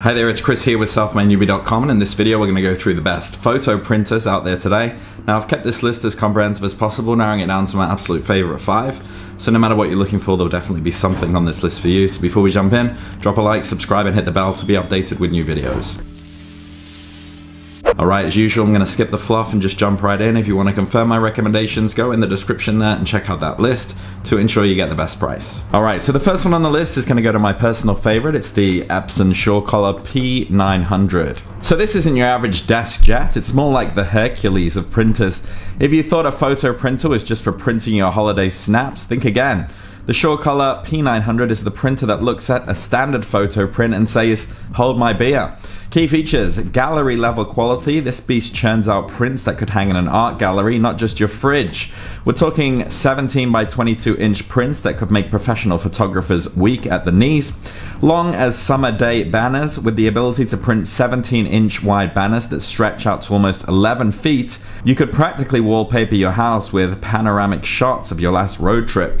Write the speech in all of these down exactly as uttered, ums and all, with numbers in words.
Hi there, it's Chris here with Self made newbie dot com, and in this video we're going to go through the best photo printers out there today. Now I've kept this list as comprehensive as possible, narrowing it down to my absolute favourite five. So no matter what you're looking for, there'll definitely be something on this list for you. So before we jump in, drop a like, subscribe and hit the bell to be updated with new videos. Alright, as usual, I'm going to skip the fluff and just jump right in. If you want to confirm my recommendations, go in the description there and check out that list to ensure you get the best price. Alright, so the first one on the list is going to go to my personal favorite. It's the Epson SureColor P nine hundred. So this isn't your average desk jet. It's more like the Hercules of printers. If you thought a photo printer was just for printing your holiday snaps, think again. The SureColor P nine hundred is the printer that looks at a standard photo print and says, hold my beer. Key features, gallery level quality. This beast churns out prints that could hang in an art gallery, not just your fridge. We're talking seventeen by twenty-two inch prints that could make professional photographers weak at the knees. Long as summer day banners with the ability to print seventeen inch wide banners that stretch out to almost eleven feet. You could practically wallpaper your house with panoramic shots of your last road trip.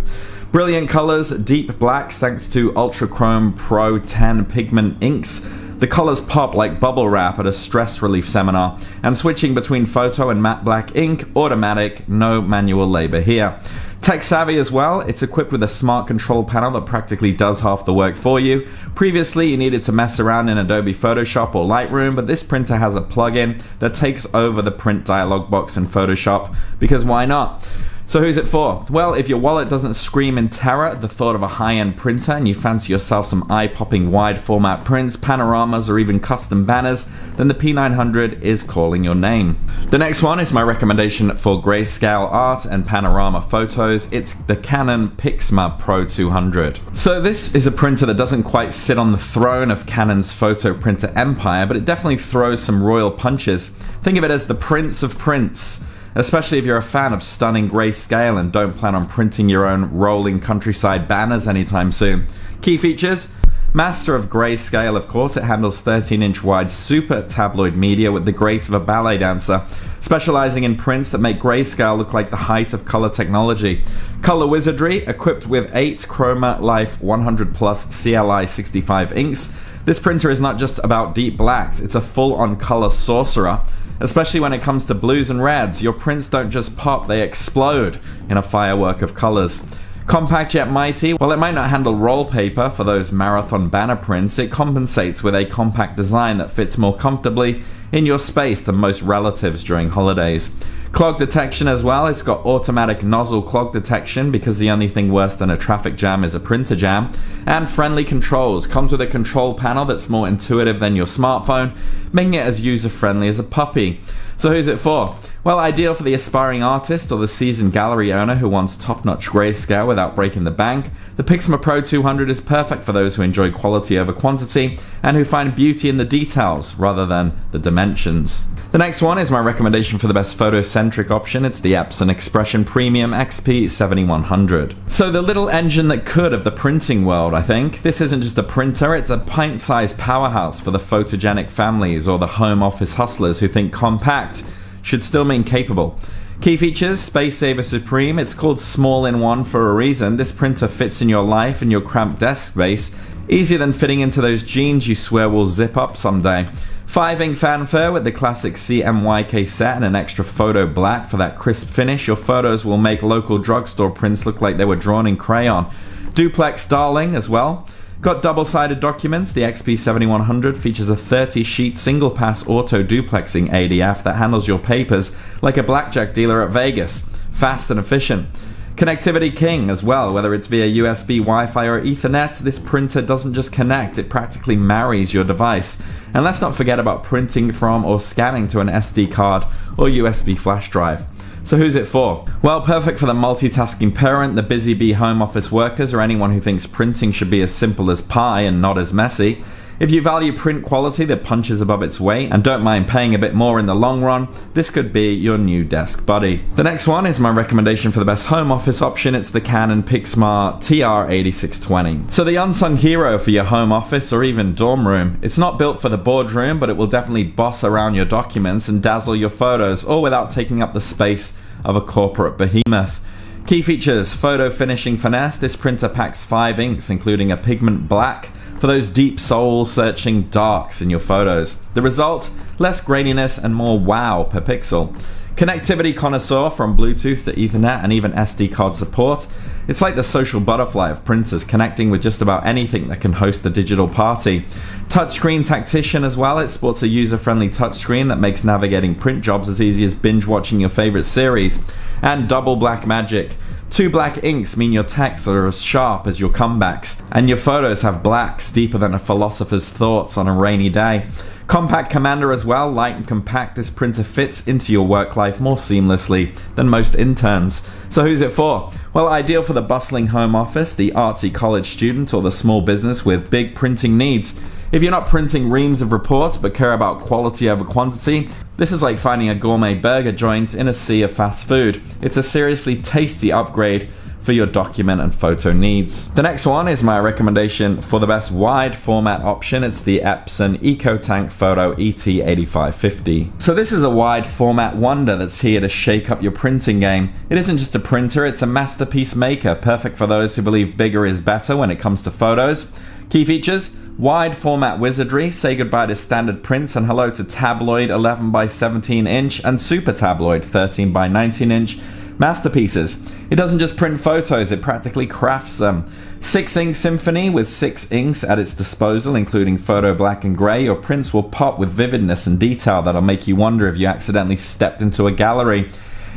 Brilliant colors, deep blacks thanks to UltraChrome Pro ten pigment inks. The colors pop like bubble wrap at a stress relief seminar, and switching between photo and matte black ink, automatic, no manual labor here. Tech savvy as well, it's equipped with a smart control panel that practically does half the work for you. Previously you needed to mess around in Adobe Photoshop or Lightroom, but this printer has a plugin that takes over the print dialog box in Photoshop, because why not? So who's it for? Well, if your wallet doesn't scream in terror at the thought of a high-end printer and you fancy yourself some eye-popping wide format prints, panoramas or even custom banners, then the P nine hundred is calling your name. The next one is my recommendation for grayscale art and panorama photos. It's the Canon PIXMA Pro two hundred. So this is a printer that doesn't quite sit on the throne of Canon's photo printer empire, but it definitely throws some royal punches. Think of it as the Prince of Prints. Especially if you're a fan of stunning grayscale and don't plan on printing your own rolling countryside banners anytime soon. Key features, master of grayscale of course, it handles thirteen inch wide super tabloid media with the grace of a ballet dancer, specializing in prints that make grayscale look like the height of color technology. Color wizardry, equipped with eight ChromaLife one hundred plus C L I sixty-five inks. This printer is not just about deep blacks, it's a full-on color sorcerer. Especially when it comes to blues and reds, your prints don't just pop, they explode in a firework of colors. Compact yet mighty, while it might not handle roll paper for those marathon banner prints, it compensates with a compact design that fits more comfortably in your space than most relatives during holidays. Clog detection as well, it's got automatic nozzle clog detection because the only thing worse than a traffic jam is a printer jam. And friendly controls, comes with a control panel that's more intuitive than your smartphone, making it as user friendly as a puppy. So who's it for? Well, ideal for the aspiring artist or the seasoned gallery owner who wants top-notch grayscale without breaking the bank. The PIXMA Pro two hundred is perfect for those who enjoy quality over quantity and who find beauty in the details rather than the dimensions. The next one is my recommendation for the best photocentric option. It's the Epson Expression Premium X P seventy-one hundred. So the little engine that could of the printing world, I think. This isn't just a printer, it's a pint-sized powerhouse for the photogenic families or the home office hustlers who think compact should still mean capable. Key features, space saver supreme, it's called small in one for a reason. This printer fits in your life and your cramped desk space, easier than fitting into those jeans you swear will zip up someday. Five ink fanfare with the classic C M Y K set and an extra photo black for that crisp finish. Your photos will make local drugstore prints look like they were drawn in crayon. Duplex darling as well. Got double-sided documents, the X P seventy-one hundred features a thirty sheet single-pass auto-duplexing A D F that handles your papers like a blackjack dealer at Vegas. Fast and efficient. Connectivity king as well, whether it's via U S B, Wi-Fi or Ethernet, this printer doesn't just connect, it practically marries your device. And let's not forget about printing from or scanning to an S D card or U S B flash drive. So who's it for? Well, perfect for the multitasking parent, the busy bee home office workers, or anyone who thinks printing should be as simple as pie and not as messy. If you value print quality that punches above its weight and don't mind paying a bit more in the long run, this could be your new desk buddy. The next one is my recommendation for the best home office option. It's the Canon PIXMA T R eighty-six twenty. So the unsung hero for your home office or even dorm room. It's not built for the boardroom, but it will definitely boss around your documents and dazzle your photos, all without taking up the space of a corporate behemoth. Key features, photo finishing finesse. This printer packs five inks, including a pigment black, for those deep soul-searching darks in your photos. The result? Less graininess and more wow per pixel. Connectivity connoisseur from Bluetooth to Ethernet and even S D card support. It's like the social butterfly of printers, connecting with just about anything that can host a digital party. Touchscreen tactician as well. It sports a user-friendly touchscreen that makes navigating print jobs as easy as binge-watching your favorite series. And double black magic. Two black inks mean your texts are as sharp as your comebacks, and your photos have blacks deeper than a philosopher's thoughts on a rainy day. Compact Commander as well. Light and compact, this printer fits into your work life more seamlessly than most interns. So who's it for? Well, ideal for the bustling home office, the artsy college student, or the small business with big printing needs. If you're not printing reams of reports but care about quality over quantity, this is like finding a gourmet burger joint in a sea of fast food. It's a seriously tasty upgrade for your document and photo needs. The next one is my recommendation for the best wide format option. It's the Epson EcoTank Photo E T eighty-five fifty. So this is a wide format wonder that's here to shake up your printing game. It isn't just a printer, it's a masterpiece maker, perfect for those who believe bigger is better when it comes to photos. Key features: wide format wizardry, say goodbye to standard prints and hello to tabloid eleven by seventeen inch and super tabloid thirteen by nineteen inch masterpieces. It doesn't just print photos, it practically crafts them. Six ink symphony with six inks at its disposal, including photo black and gray. Your prints will pop with vividness and detail that'll make you wonder if you accidentally stepped into a gallery.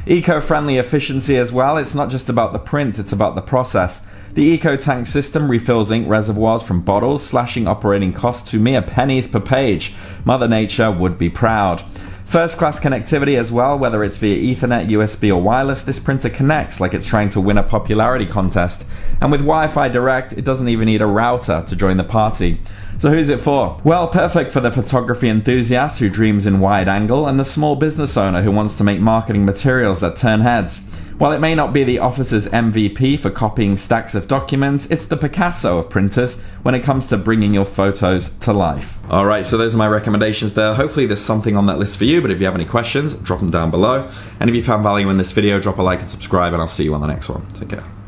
Eco-friendly efficiency as well. It's not just about the print, it's about the process. The EcoTank system refills ink reservoirs from bottles, slashing operating costs to mere pennies per page. Mother Nature would be proud. First-class connectivity as well, whether it's via Ethernet, U S B or wireless, this printer connects like it's trying to win a popularity contest. And with Wi-Fi Direct, it doesn't even need a router to join the party. So who's it for? Well, perfect for the photography enthusiast who dreams in wide angle and the small business owner who wants to make marketing materials that turn heads. While it may not be the office's M V P for copying stacks of documents, it's the Picasso of printers when it comes to bringing your photos to life. All right, so those are my recommendations there. Hopefully there's something on that list for you, but if you have any questions, drop them down below. And if you found value in this video, drop a like and subscribe, and I'll see you on the next one. Take care.